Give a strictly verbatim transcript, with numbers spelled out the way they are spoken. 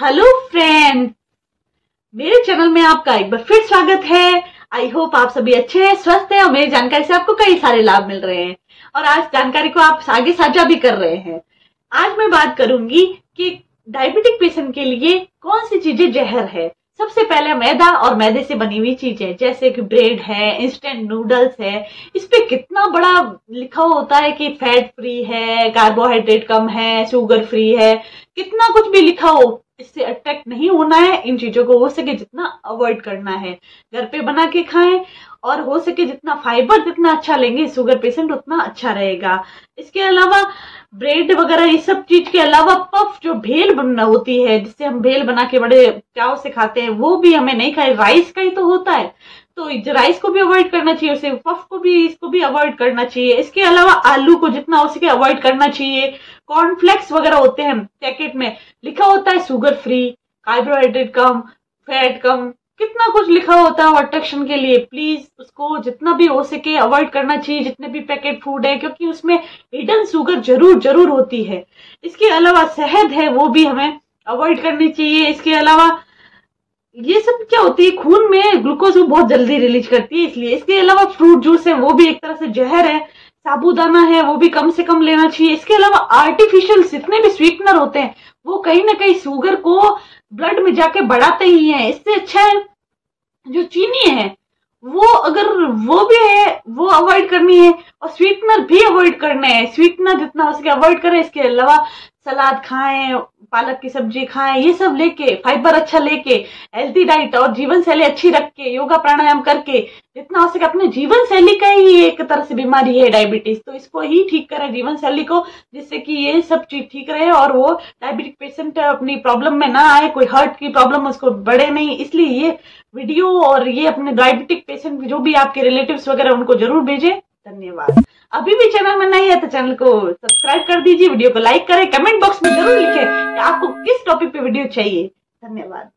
Hello friend, मेरे channel में आपका एक बार फिर स्वागत है। आई होप आप सभी अच्छे हैं, स्वस्थ हैं और मेरी जानकारी से आपको कई सारे लाभ मिल रहे हैं और आज जानकारी को आप आगे साझा भी कर रहे हैं। आज मैं बात करूंगी कि डायबिटिक पेशेंट के लिए कौन सी चीजें जहर है। सबसे पहले मैदा और मैदे से बनी हुई चीजें जैसे कि ब्रेड है, इंस्टेंट नूडल्स है, इस पे कितना बड़ा लिखा होता है कि फैट फ्री है, कार्बोहाइड्रेट कम है, शुगर फ्री है, कितना कुछ भी लिखा हो। इससे अट्रैक्ट नहीं होना है, इन चीजों को हो सके जितना अवॉइड करना है। घर पे बना के खाएं और हो सके जितना फाइबर जितना अच्छा लेंगे शुगर पेशेंट उतना अच्छा रहेगा। इसके अलावा ब्रेड वगैरह ये सब चीज के अलावा पफ जो भेल बनना होती है, जिससे हम भेल बना के बड़े चाव से खाते हैं, वो भी हमें नहीं खाए। राइस का ही तो होता है, तो राइस को भी अवॉइड करना चाहिए, उसे पफ को भी, इसको भी अवॉइड करना चाहिए। इसके अलावा आलू को जितना हो सके अवॉइड करना चाहिए। कॉर्नफ्लेक्स वगैरह होते हैं पैकेट में, लिखा होता है शुगर फ्री, कार्बोहाइड्रेट कम, फैट कम, कितना कुछ लिखा होता है अट्रैक्शन के लिए। प्लीज उसको जितना भी हो सके अवॉइड करना चाहिए, जितने भी पैकेट फूड है, क्योंकि उसमें हिडन शुगर जरूर जरूर होती है। इसके अलावा शहद है, वो भी हमें अवॉइड करनी चाहिए। इसके अलावा ये सब क्या होती है, खून में ग्लूकोज को बहुत जल्दी रिलीज करती है, इसलिए। इसके अलावा फ्रूट जूस है, वो भी एक तरह से जहर है। साबूदाना है, वो भी कम से कम लेना चाहिए। इसके अलावा आर्टिफिशियल जितने भी स्वीटनर होते हैं वो कहीं ना कहीं शुगर को ब्लड में जाके बढ़ाते ही हैं। इससे अच्छा है जो चीनी है वो, अगर वो भी है वो अवॉइड करनी है, और स्वीटनर भी अवॉइड करना है। स्वीटनर जितना हो सके अवॉइड करें। इसके अलावा सलाद खाएं, पालक की सब्जी खाएं, ये सब लेके फाइबर अच्छा लेके हेल्थी डाइट और जीवन शैली अच्छी रख के योगा प्राणायाम करके जितना हो सके। अपने जीवन शैली का ही एक तरह से बीमारी है डायबिटीज, तो इसको ही ठीक करें जीवन शैली को, जिससे कि ये सब चीज ठीक रहे और वो डायबिटिक पेशेंट अपनी प्रॉब्लम में ना आए, कोई हार्ट की प्रॉब्लम उसको बढ़े नहीं। इसलिए ये वीडियो और ये अपने डायबिटिक पेशेंट जो भी आपके रिलेटिव्स वगैरह उनको जरूर भेजें। धन्यवाद। अभी भी चैनल में नए हैं तो चैनल को सब्सक्राइब कर दीजिए, वीडियो को लाइक करें, कमेंट बॉक्स में जरूर लिखें कि आपको किस टॉपिक पे वीडियो चाहिए। धन्यवाद।